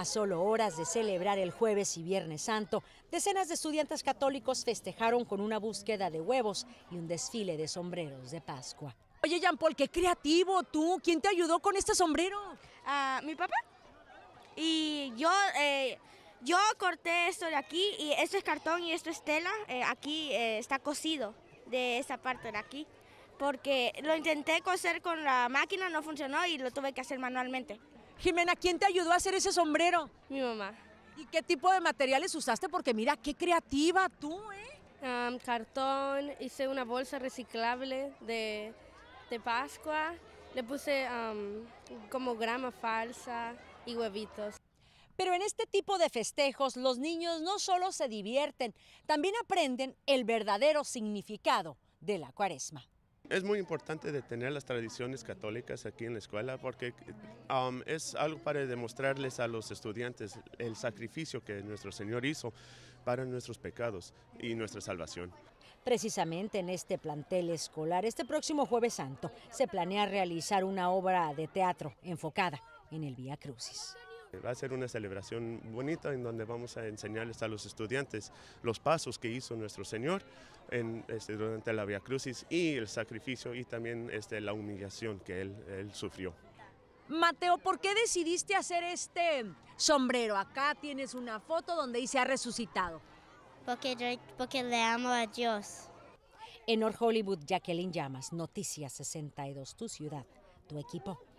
A solo horas de celebrar el Jueves y Viernes Santo, decenas de estudiantes católicos festejaron con una búsqueda de huevos y un desfile de sombreros de Pascua. Oye, Jean-Paul, qué creativo tú. ¿Quién te ayudó con este sombrero? Mi papá. Y yo corté esto de aquí, y esto es cartón y esto es tela. Aquí está cosido de esta parte de aquí, porque lo intenté coser con la máquina, no funcionó y lo tuve que hacer manualmente. Jimena, ¿quién te ayudó a hacer ese sombrero? Mi mamá. ¿Y qué tipo de materiales usaste? Porque mira, qué creativa tú, ¿eh? Cartón, hice una bolsa reciclable de Pascua, le puse como grama falsa y huevitos. Pero en este tipo de festejos los niños no solo se divierten, también aprenden el verdadero significado de la Cuaresma. Es muy importante de tener las tradiciones católicas aquí en la escuela, porque es algo para demostrarles a los estudiantes el sacrificio que nuestro Señor hizo para nuestros pecados y nuestra salvación. Precisamente en este plantel escolar, este próximo Jueves Santo, se planea realizar una obra de teatro enfocada en el Vía Crucis. Va a ser una celebración bonita en donde vamos a enseñarles a los estudiantes los pasos que hizo nuestro Señor durante la Vía Crucis, y el sacrificio y también la humillación que él sufrió. Mateo, ¿por qué decidiste hacer este sombrero? Acá tienes una foto donde dice "ha resucitado". Porque le amo a Dios. En North Hollywood, Jacqueline Llamas, Noticias 62, tu ciudad, tu equipo.